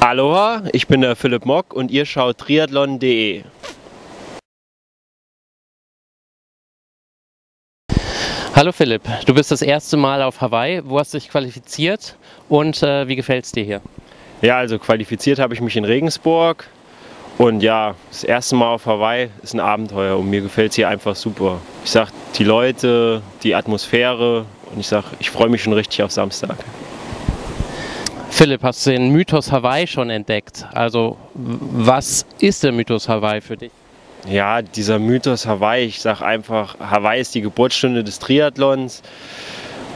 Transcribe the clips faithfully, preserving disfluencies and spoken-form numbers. Aloha, ich bin der Philipp Mock und ihr schaut triathlon punkt de. Hallo Philipp, du bist das erste Mal auf Hawaii. Wo hast du dich qualifiziert und äh, wie gefällt es dir hier? Ja, also qualifiziert habe ich mich in Regensburg und ja, das erste Mal auf Hawaii ist ein Abenteuer und mir gefällt es hier einfach super. Ich sag die Leute, die Atmosphäre und ich sag, ich freue mich schon richtig auf Samstag. Philipp, hast du den Mythos Hawaii schon entdeckt? Also, was ist der Mythos Hawaii für dich? Ja, dieser Mythos Hawaii, ich sag einfach, Hawaii ist die Geburtsstunde des Triathlons.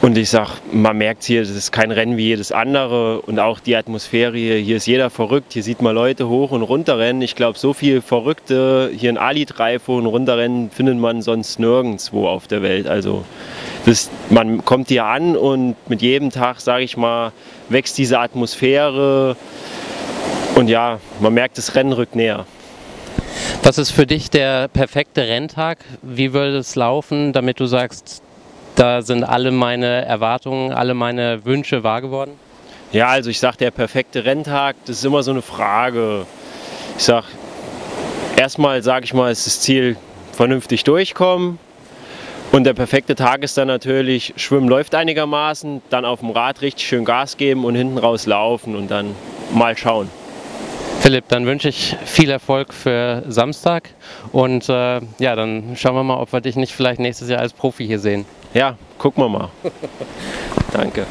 Und ich sag, man merkt hier, das ist kein Rennen wie jedes andere. Und auch die Atmosphäre hier, hier ist jeder verrückt. Hier sieht man Leute hoch und runter rennen. Ich glaube, so viel Verrückte hier in Ali-Dreifo und runterrennen findet man sonst nirgendwo auf der Welt. Also das, man kommt hier an und mit jedem Tag, sage ich mal, wächst diese Atmosphäre. Und ja, man merkt, das Rennen rückt näher. Was ist für dich der perfekte Renntag? Wie würde es laufen, damit du sagst, da sind alle meine Erwartungen, alle meine Wünsche wahr geworden? Ja, also ich sag, der perfekte Renntag, das ist immer so eine Frage. Ich sag, erstmal sage ich mal, ist das Ziel vernünftig durchkommen. Und der perfekte Tag ist dann natürlich, Schwimmen läuft einigermaßen, dann auf dem Rad richtig schön Gas geben und hinten raus laufen und dann mal schauen. Philipp, dann wünsche ich viel Erfolg für Samstag und äh, ja, dann schauen wir mal, ob wir dich nicht vielleicht nächstes Jahr als Profi hier sehen. Ja, gucken wir mal. Danke.